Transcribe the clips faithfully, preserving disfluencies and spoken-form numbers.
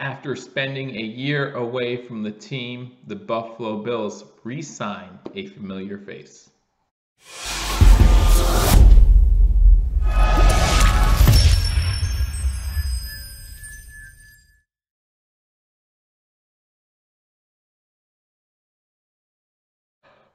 After spending a year away from the team, the Buffalo Bills re-signed a familiar face.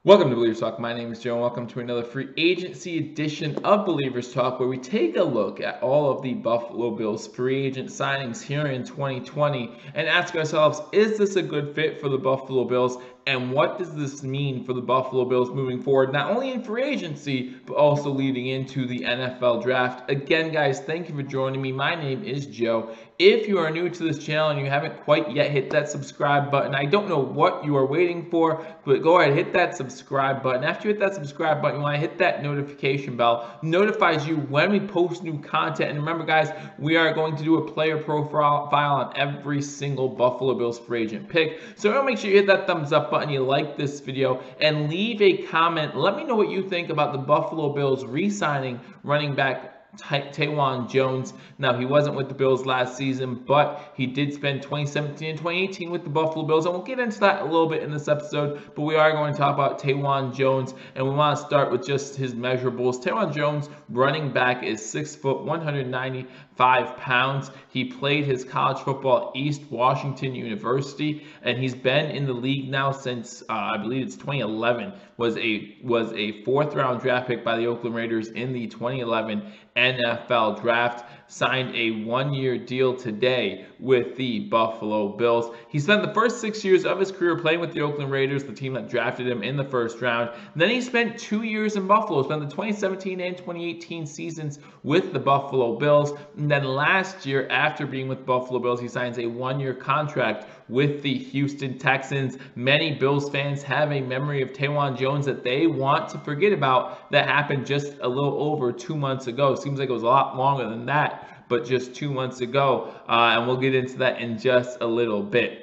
Welcome to Believers Talk. My name is Joe and welcome to another free agency edition of Believers Talk, where we take a look at all of the Buffalo Bills free agent signings here in twenty twenty and ask ourselves, is this a good fit for the Buffalo Bills? And what does this mean for the Buffalo Bills moving forward, not only in free agency, but also leading into the N F L draft? Again, guys, thank you for joining me. My name is Joe. If you are new to this channel and you haven't quite yet hit that subscribe button, I don't know what you are waiting for, but go ahead, hit that subscribe button. After you hit that subscribe button, you want to hit that notification bell. Notifies you when we post new content. And remember, guys, we are going to do a player profile on every single Buffalo Bills free agent pick. So make sure you hit that thumbs up button, you like this video, and leave a comment. Let me know what you think about the Buffalo Bills re-signing running back Taywan Jones. Now, he wasn't with the Bills last season, but he did spend twenty seventeen and twenty eighteen with the Buffalo Bills, and we'll get into that a little bit in this episode, but we are going to talk about Taywan Jones, and we want to start with just his measurables. Taywan Jones, running back, is six foot, one hundred ninety-five pounds. He played his college football at East Washington University, and he's been in the league now since uh, I believe it's twenty eleven. Was a was a fourth round draft pick by the Oakland Raiders in the twenty eleven N F L draft. Signed a one-year deal today with the Buffalo Bills. He spent the first six years of his career playing with the Oakland Raiders, the team that drafted him in the first round. And then he spent two years in Buffalo, spent the twenty seventeen and twenty eighteen seasons with the Buffalo Bills. And then last year, after being with Buffalo Bills, he signs a one-year contract with the Houston Texans. Many Bills fans have a memory of Taywan Jones that they want to forget about that happened just a little over two months ago. Seems like it was a lot longer than that, but just two months ago, uh, and we'll get into that in just a little bit.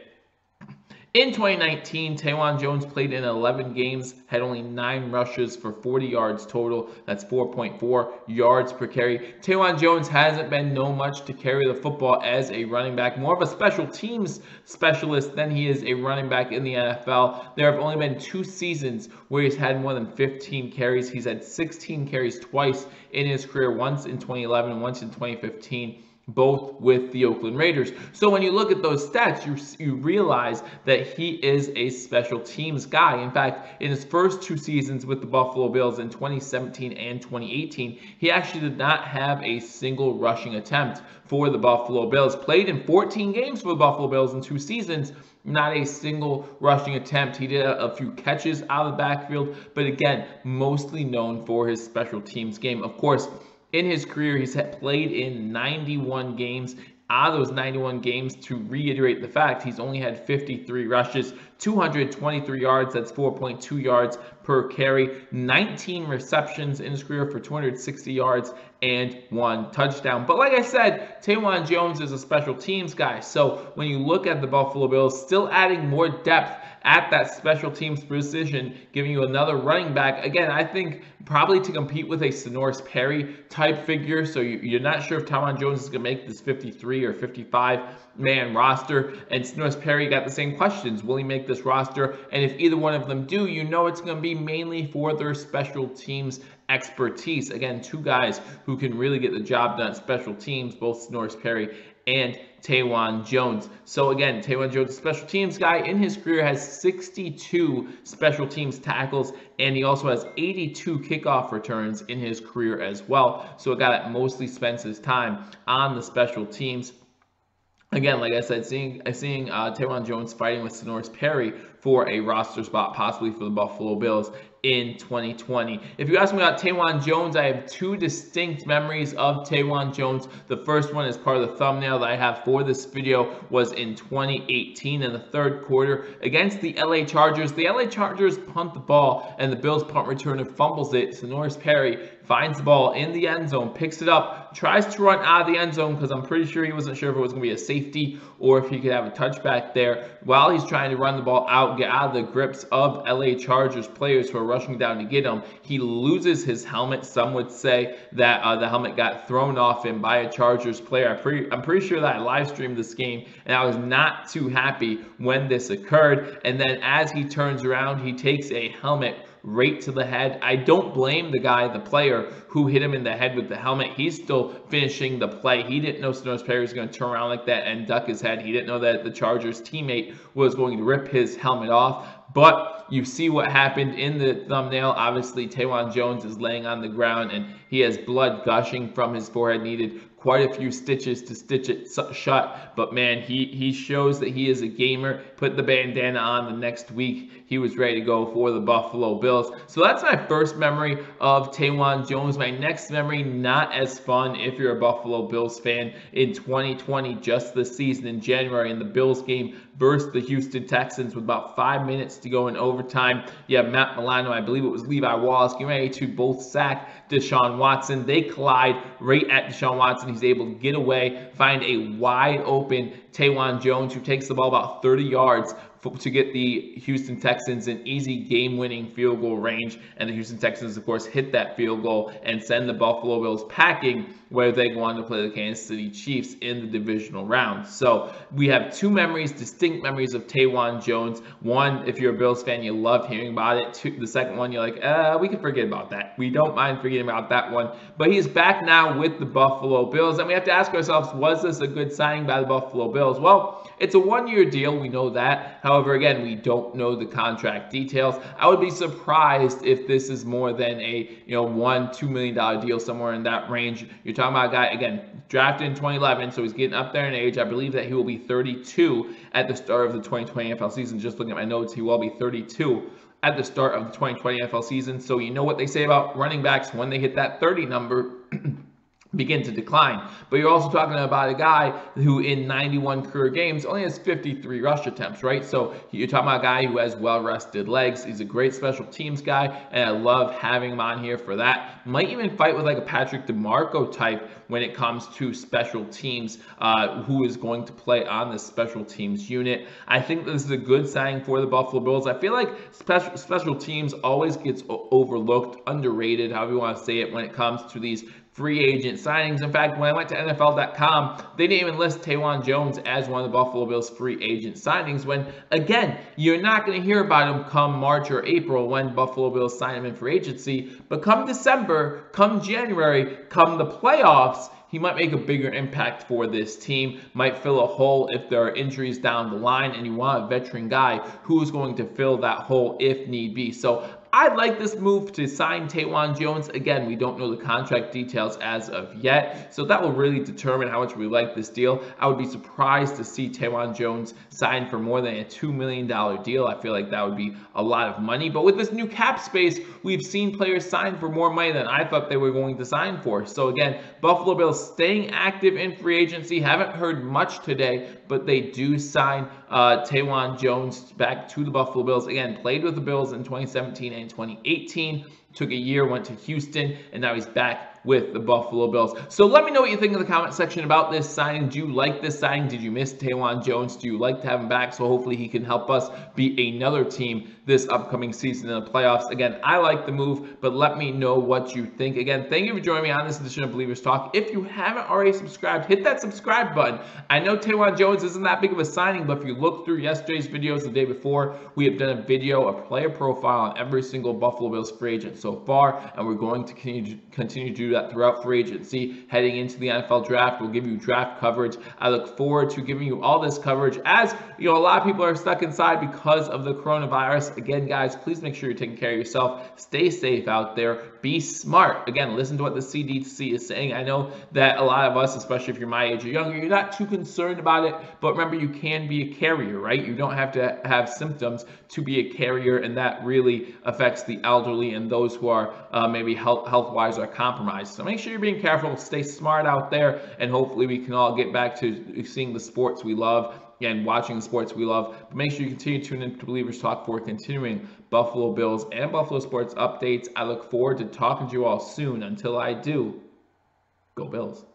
In twenty nineteen, Taywan Jones played in eleven games, had only nine rushes for forty yards total. That's four point four yards per carry. Taywan Jones hasn't been known much to carry the football as a running back, more of a special teams specialist than he is a running back in the N F L. There have only been two seasons where he's had more than fifteen carries. He's had sixteen carries twice in his career, once in twenty eleven, once in twenty fifteen. Both with the Oakland Raiders. So when you look at those stats, you, you realize that he is a special teams guy. In fact, in his first two seasons with the Buffalo Bills in twenty seventeen and twenty eighteen, he actually did not have a single rushing attempt for the Buffalo Bills. Played in fourteen games for the Buffalo Bills in two seasons, not a single rushing attempt. He did a, a few catches out of the backfield, but again, mostly known for his special teams game. Of course, in his career, he's played in ninety-one games. Out of those ninety-one games, to reiterate the fact, he's only had fifty-three rushes, two hundred twenty-three yards, that's four point two yards per carry, nineteen receptions in his career for two hundred sixty yards, and one touchdown. But like I said, Taywan Jones is a special teams guy. So when you look at the Buffalo Bills, still adding more depth at that special teams position, giving you another running back. Again, I think probably to compete with a Sonoris Perry type figure. So you, you're not sure if Taywan Jones is going to make this fifty-three or fifty-five man roster. And Sonoris Perry got the same questions. Will he make this roster? And if either one of them do, you know it's going to be mainly for their special teams expertise. Again, two guys who can really get the job done at special teams, both Sonoris Perry and Taywan Jones. So again, Taywan Jones, special teams guy, in his career has sixty-two special teams tackles, and he also has eighty-two kickoff returns in his career as well. So a guy that mostly spends his time on the special teams. Again, like I said, seeing seeing uh, Taywan Jones fighting with Sonoris Perry for a roster spot, possibly for the Buffalo Bills in twenty twenty. If you ask me about Taywan Jones, I have two distinct memories of Taywan Jones. The first one is part of the thumbnail that I have for this video, was in twenty eighteen in the third quarter against the L A Chargers. The L A Chargers punt the ball and the Bills punt returner fumbles it. Sonoris Perry finds the ball in the end zone, picks it up, tries to run out of the end zone because I'm pretty sure he wasn't sure if it was going to be a safety or if he could have a touchback there while he's trying to run the ball out, get out of the grips of L A Chargers players who are rushing down to get him. He loses his helmet. Some would say that uh, the helmet got thrown off him by a Chargers player. I'm pretty, I'm pretty sure that I live streamed this game and I was not too happy when this occurred. And then as he turns around, he takes a helmet right to the head. I don't blame the guy, the player who hit him in the head with the helmet. He's still finishing the play. He didn't know Snow's player was going to turn around like that and duck his head. He didn't know that the Chargers teammate was going to rip his helmet off. But you see what happened in the thumbnail. Obviously, Taywan Jones is laying on the ground and he has blood gushing from his forehead. Needed quite a few stitches to stitch it shut, but man, he, he shows that he is a gamer. Put the bandana on the next week. He was ready to go for the Buffalo Bills. So that's my first memory of Taywan Jones. My next memory, not as fun if you're a Buffalo Bills fan, in twenty twenty, just this season in January in the Bills game versus the Houston Texans with about five minutes to go in overtime. You have Matt Milano, I believe it was Levi Wallace, getting ready to both sack Deshaun Watson. They collide right at Deshaun Watson. He's able to get away, find a wide open Taywan Jones who takes the ball about thirty yards to get the Houston Texans an easy game-winning field goal range. And the Houston Texans, of course, hit that field goal and send the Buffalo Bills packing where they go on to play the Kansas City Chiefs in the divisional round. So we have two memories, distinct memories of Taywan Jones. One, if you're a Bills fan, you love hearing about it. Two, the second one, you're like, uh, we can forget about that. We don't mind forgetting about that one. But he's back now with the Buffalo Bills. And we have to ask ourselves, was this a good signing by the Buffalo Bills? Well, it's a one-year deal. We know that. However, again, we don't know the contract details. I would be surprised if this is more than a you know one, two million dollar deal, somewhere in that range. You're talking about a guy, again, drafted in twenty eleven, so he's getting up there in age. I believe that he will be thirty-two at the start of the twenty twenty N F L season. Just looking at my notes, he will be thirty-two at the start of the twenty twenty N F L season. So you know what they say about running backs when they hit that thirty number. Begin to decline. But you're also talking about a guy who in ninety-one career games only has fifty-three rush attempts, right? So you're talking about a guy who has well-rested legs. He's a great special teams guy, and I love having him on here for that. Might even fight with like a Patrick DeMarco type when it comes to special teams, uh, who is going to play on this special teams unit. I think this is a good signing for the Buffalo Bills. I feel like special, special teams always gets overlooked, underrated, however you want to say it, when it comes to these free agent signings. In fact, when I went to N F L dot com, they didn't even list Taywan Jones as one of the Buffalo Bills free agent signings when, again, you're not going to hear about him come March or April when Buffalo Bills sign him in free agency. But come December, come January, come the playoffs, he might make a bigger impact for this team, might fill a hole if there are injuries down the line, and you want a veteran guy who's going to fill that hole if need be. So I like this move to sign Taywan Jones. Again, we don't know the contract details as of yet, so that will really determine how much we like this deal. I would be surprised to see Taywan Jones sign for more than a two million dollar deal. I feel like that would be a lot of money. But with this new cap space, we've seen players sign for more money than I thought they were going to sign for. So again, Buffalo Bills staying active in free agency. Haven't heard much today, but they do sign uh, Taywan Jones back to the Buffalo Bills. Again, played with the Bills in twenty seventeen and twenty eighteen, took a year, went to Houston, and now he's back with the Buffalo Bills. So let me know what you think in the comment section about this signing. Do you like this signing? Did you miss Taywan Jones? Do you like to have him back? So hopefully he can help us be another team this upcoming season in the playoffs. Again, I like the move, but let me know what you think. Again, thank you for joining me on this edition of Believers Talk. If you haven't already subscribed, hit that subscribe button. I know Taywan Jones isn't that big of a signing, but if you look through yesterday's videos, the day before, we have done a video, a player profile on every single Buffalo Bills free agent so far, and we're going to continue to do that throughout free agency heading into the N F L draft. We'll give you draft coverage. I look forward to giving you all this coverage, as you know a lot of people are stuck inside because of the coronavirus. Again, guys, please make sure you're taking care of yourself. Stay safe out there. Be smart. Again, listen to what the C D C is saying. I know that a lot of us, especially if you're my age or younger, you're not too concerned about it, but remember, you can be a carrier, right? You don't have to have symptoms to be a carrier, and that really affects the elderly and those who are uh, maybe health health-wise are compromised. So make sure you're being careful, stay smart out there, and hopefully we can all get back to seeing the sports we love again, watching the sports we love. But make sure you continue to tune in to Believers Talk for continuing Buffalo Bills and Buffalo sports updates. I look forward to talking to you all soon. Until I do, go Bills.